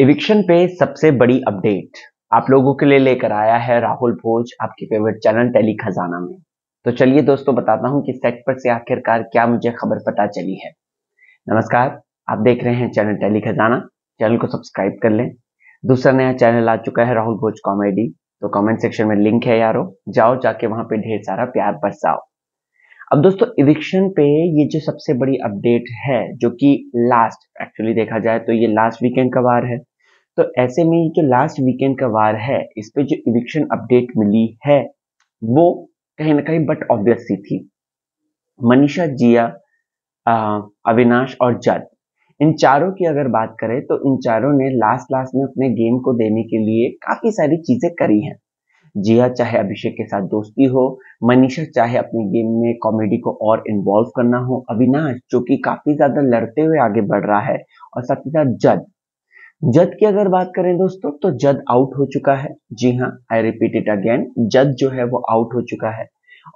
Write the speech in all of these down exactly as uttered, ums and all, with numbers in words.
Eviction पे सबसे बड़ी अपडेट आप लोगों के लिए लेकर आया है राहुल भोज आपके फेवरेट चैनल टेली खजाना में। तो चलिए दोस्तों बताता हूं कि सेट पर से आखिरकार क्या मुझे खबर पता चली है। नमस्कार, आप देख रहे हैं चैनल टेली खजाना। चैनल को सब्सक्राइब कर लें। दूसरा नया चैनल आ चुका है राहुल भोज कॉमेडी, तो कमेंट सेक्शन में लिंक है यारो, जाओ जाके वहां पे ढेर सारा प्यार बरसाओ। अब दोस्तों इविक्शन पे ये जो सबसे बड़ी अपडेट है, जो कि लास्ट एक्चुअली देखा जाए तो ये लास्ट वीकेंड का वार है, तो ऐसे में जो लास्ट वीकेंड का वार है इस पे जो इविक्शन अपडेट मिली है वो कहीं ना कहीं बट ऑब्वियस सी थी। मनीषा, जिया, अविनाश और जद, इन चारों की अगर बात करें तो इन चारों ने लास्ट लास्ट में अपने गेम को देने के लिए काफी सारी चीजें करी हैं। जिया चाहे अभिषेक के साथ दोस्ती हो, मनीषा चाहे अपने गेम में कॉमेडी को और इन्वॉल्व करना हो, अविनाश जो कि काफी ज्यादा लड़ते हुए आगे बढ़ रहा है, और साथ ही साथ जद जद की अगर बात करें दोस्तों तो जद आउट हो चुका है। जी हाँ, आई रिपीट इट अगेन, जद जो है वो आउट हो चुका है।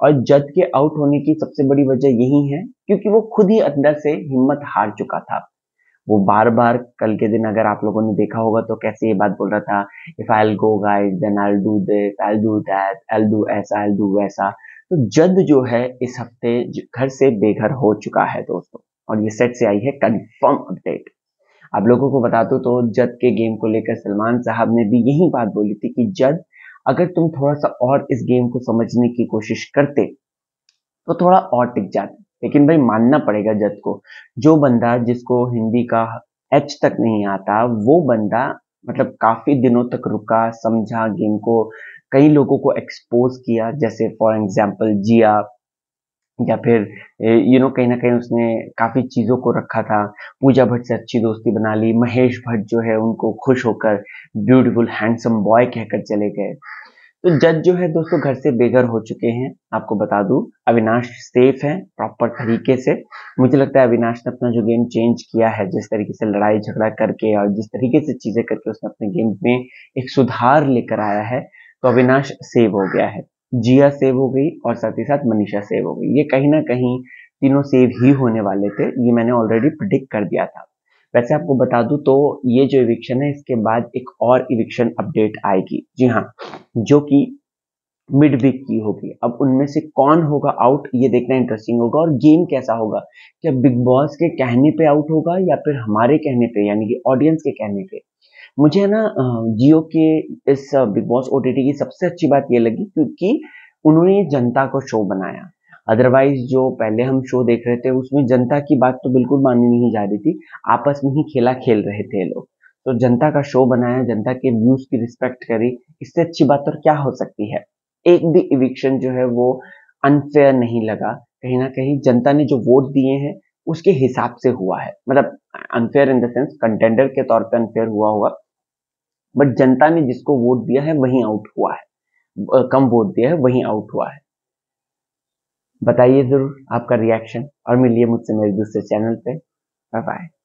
और जद के आउट होने की सबसे बड़ी वजह यही है क्योंकि वो खुद ही अंदर से हिम्मत हार चुका था। वो बार बार कल के दिन अगर आप लोगों ने देखा होगा तो कैसे ये बात बोल रहा था, if I will go guys then I will do this, I will do that, I will do ऐसा, आई विल डू वैसा। तो जद जो है इस हफ्ते घर से बेघर हो चुका है दोस्तों, और ये सेट से आई है कंफर्म अपडेट। आप लोगों को बता दो तो जद के गेम को लेकर सलमान साहब ने भी यही बात बोली थी कि जद अगर तुम थोड़ा सा और इस गेम को समझने की कोशिश करते तो थोड़ा और टिक जाते। लेकिन भाई मानना पड़ेगा जद को, जो बंदा जिसको हिंदी का एच तक नहीं आता वो बंदा मतलब काफी दिनों तक रुका, समझा गेम को, कई लोगों को एक्सपोज किया, जैसे फॉर एग्जांपल जिया, या फिर यू नो कहीं ना कहीं उसने काफी चीजों को रखा था। पूजा भट्ट से अच्छी दोस्ती बना ली, महेश भट्ट जो है उनको खुश होकर ब्यूटीफुल हैंडसम बॉय कहकर चले गए। तो जज जो है दोस्तों घर से बेघर हो चुके हैं। आपको बता दूं अविनाश सेफ है प्रॉपर तरीके से। मुझे लगता है अविनाश ने अपना जो गेम चेंज किया है, जिस तरीके से लड़ाई झगड़ा करके और जिस तरीके से चीजें करके उसने अपने गेम में एक सुधार लेकर आया है, तो अविनाश सेव हो गया है, जिया सेव हो गई और साथ ही साथ मनीषा सेव हो गई। ये कहीं ना कहीं तीनों सेव ही होने वाले थे, ये मैंने ऑलरेडी प्रिडिक्ट कर दिया था। वैसे आपको बता दूं तो ये जो इविक्शन है इसके बाद एक और इविक्शन अपडेट आएगी, जी हाँ, जो कि मिड वीक की होगी। अब उनमें से कौन होगा आउट ये देखना इंटरेस्टिंग होगा, और गेम कैसा होगा, क्या बिग बॉस के कहने पे आउट होगा या फिर हमारे कहने पे, यानी कि ऑडियंस के कहने पे। मुझे ना जियो के इस बिग बॉस ओटीटी की सबसे अच्छी बात ये लगी क्योंकि उन्होंने जनता को शो बनाया। अदरवाइज जो पहले हम शो देख रहे थे उसमें जनता की बात तो बिल्कुल मानी नहीं जा रही थी, आपस में ही खेला खेल रहे थे लोग। तो जनता का शो बनाया, जनता के व्यूज की रिस्पेक्ट करी, इससे अच्छी बात और क्या हो सकती है। एक भी इविक्शन जो है वो अनफेयर नहीं लगा, कहीं ना कहीं जनता ने जो वोट दिए हैं उसके हिसाब से हुआ है। मतलब unfair in the sense contender के तौर पर अनफेयर हुआ होगा, बट जनता ने जिसको वोट दिया है वही आउट हुआ है, कम वोट दिया है वही आउट हुआ है। बताइए जरूर आपका रिएक्शन, और मिलिए मुझसे मेरे दूसरे चैनल पे। Bye bye.